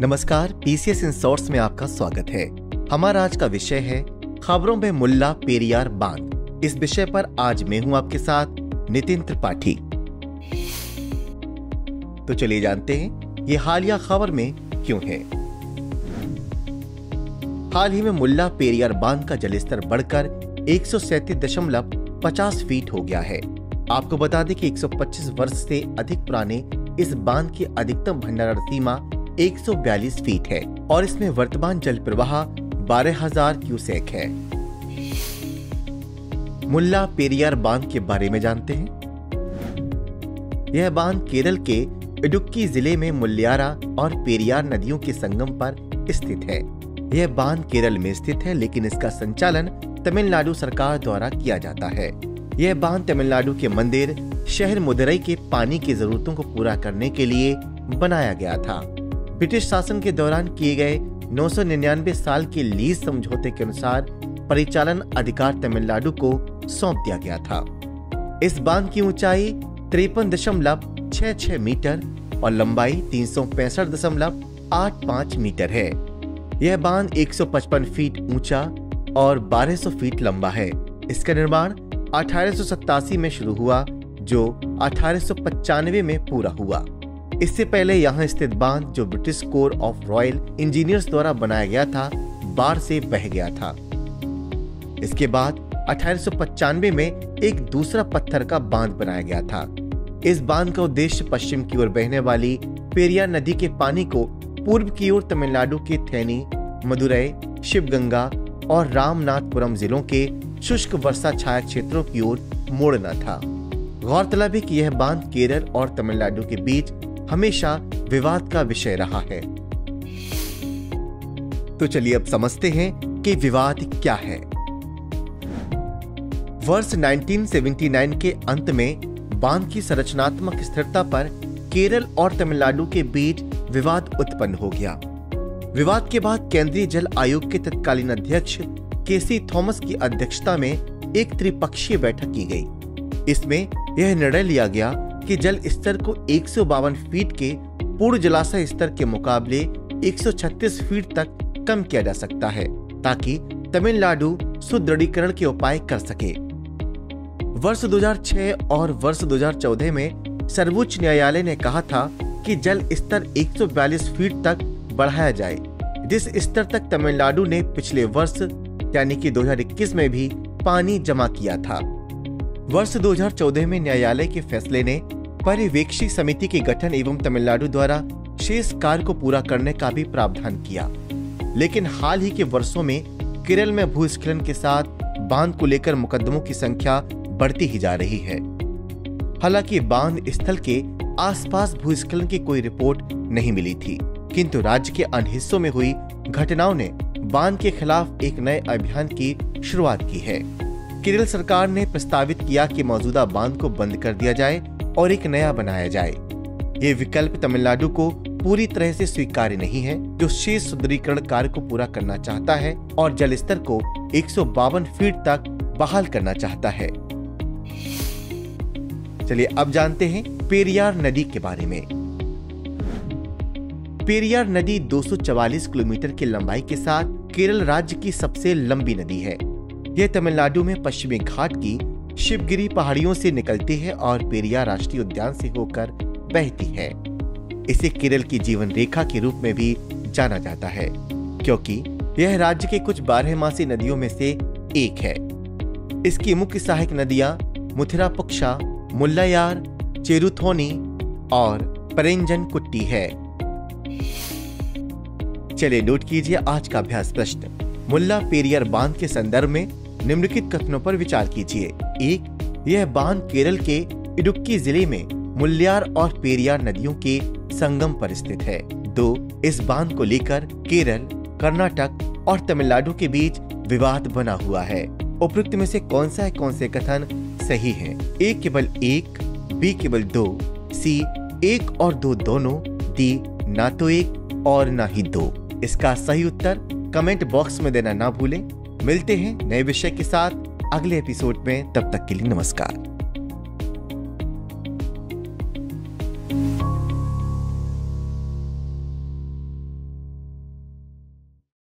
नमस्कार, PCS in shorts में आपका स्वागत है। हमारा आज का विषय है खबरों में मुल्ला पेरियार बांध। इस विषय पर आज मैं हूं आपके साथ नितिन त्रिपाठी। तो चलिए जानते हैं ये हालिया खबर में क्यों है। हाल ही में मुल्ला पेरियार बांध का जलस्तर बढ़कर 137.50 फीट हो गया है। आपको बता दें कि 125 वर्ष से अधिक पुराने इस बांध की अधिकतम भंडारण सीमा 142 फीट है और इसमें वर्तमान जल प्रवाह 12,000 क्यूसेक है। मुल्ला पेरियार बांध के बारे में जानते हैं। यह बांध केरल के इडुक्की जिले में मुल्ल्यारा और पेरियार नदियों के संगम पर स्थित है। यह बांध केरल में स्थित है, लेकिन इसका संचालन तमिलनाडु सरकार द्वारा किया जाता है। यह बांध तमिलनाडु के मंदिर शहर मदुरई के पानी की जरूरतों को पूरा करने के लिए बनाया गया था। ब्रिटिश शासन के दौरान किए गए 999 साल के लीज समझौते के अनुसार परिचालन अधिकार तमिलनाडु को सौंप दिया गया था। इस बांध की ऊंचाई 53.66 मीटर और लंबाई 365.85 मीटर है। यह बांध 155 फीट ऊंचा और 1200 फीट लंबा है। इसका निर्माण 1887 में शुरू हुआ, जो 1895 में पूरा हुआ। इससे पहले यहाँ स्थित बांध, जो British corps of royal engineers द्वारा बनाया गया था, बाढ़ से बह गया था। इसके बाद 1895 में एक दूसरा पत्थर का बांध बनाया गया था। इस बांध का उद्देश्य पश्चिम की ओर बहने वाली पेरियार नदी के पानी को पूर्व की ओर तमिलनाडु के थेनी, मदुरई, शिवगंगा और रामनाथपुरम जिलों के शुष्क वर्षा छाया क्षेत्रों की ओर मोड़ना था। गौरतलब है कि यह बांध केरल और तमिलनाडु के बीच हमेशा विवाद का विषय रहा है। तो चलिए अब समझते हैं कि विवाद क्या है। वर्ष 1979 के अंत में बांध की संरचनात्मक स्थिरता पर केरल और तमिलनाडु के बीच विवाद उत्पन्न हो गया। विवाद के बाद केंद्रीय जल आयोग के तत्कालीन अध्यक्ष केसी थॉमस की अध्यक्षता में एक त्रिपक्षीय बैठक की गई। इसमें यह निर्णय लिया गया कि जल स्तर को 152 फीट के पूर्ण जलाशय स्तर के मुकाबले 136 फीट तक कम किया जा सकता है, ताकि तमिलनाडु सुदृढ़ीकरण के उपाय कर सके। वर्ष 2006 और वर्ष 2014 में सर्वोच्च न्यायालय ने कहा था कि जल स्तर 142 फीट तक बढ़ाया जाए, जिस स्तर तक तमिलनाडु ने पिछले वर्ष यानी कि 2021 में भी पानी जमा किया था। वर्ष 2014 में न्यायालय के फैसले ने पर्यवेक्षी समिति के गठन एवं तमिलनाडु द्वारा शेष कार्य को पूरा करने का भी प्रावधान किया, लेकिन हाल ही के वर्षों में केरल में भूस्खलन के साथ बांध को लेकर मुकदमों की संख्या बढ़ती ही जा रही है। हालांकि बांध स्थल के आसपास भूस्खलन की कोई रिपोर्ट नहीं मिली थी, किंतु राज्य के अन्य हिस्सों में हुई घटनाओं ने बांध के खिलाफ एक नए अभियान की शुरुआत की है। केरल सरकार ने प्रस्तावित किया कि मौजूदा बांध को बंद कर दिया जाए और एक नया बनाया जाए। ये विकल्प तमिलनाडु को पूरी तरह से स्वीकार्य नहीं है, जो शेष सुदृढ़ीकरण कार्य को पूरा करना चाहता है और जल स्तर को 152 फीट तक बहाल करना चाहता है। चलिए अब जानते हैं पेरियार नदी के बारे में। पेरियार नदी 244 किलोमीटर की लंबाई के साथ केरल राज्य की सबसे लंबी नदी है। यह तमिलनाडु में पश्चिमी घाट की शिवगिरी पहाड़ियों से निकलती है और पेरियार राष्ट्रीय उद्यान से होकर बहती है। इसे केरल की जीवन रेखा के रूप में भी जाना जाता है, क्योंकि यह राज्य के कुछ 12 मासी नदियों में से एक है। इसकी मुख्य सहायक नदियां मुथिरापुक्षा, मुल्लायार, चेरुथोनी और परंजनकुट्टी है। चलिए नोट कीजिए आज का अभ्यास प्रश्न। मुल्ला पेरियार बांध के संदर्भ में निम्नलिखित कथनों पर विचार कीजिए। 1. यह बांध केरल के इडुक्की जिले में मुल्ल्यार और पेरियार नदियों के संगम पर स्थित है। 2. इस बांध को लेकर केरल, कर्नाटक और तमिलनाडु के बीच विवाद बना हुआ है। उपरोक्त में से कौन से कथन सही है? ए केवल 1, बी केवल 2, सी 1 और 2 दोनों, डी ना तो 1 और ना ही 2। इसका सही उत्तर कमेंट बॉक्स में देना ना भूलें। मिलते हैं नए विषय के साथ अगले एपिसोड में, तब तक के लिए नमस्कार।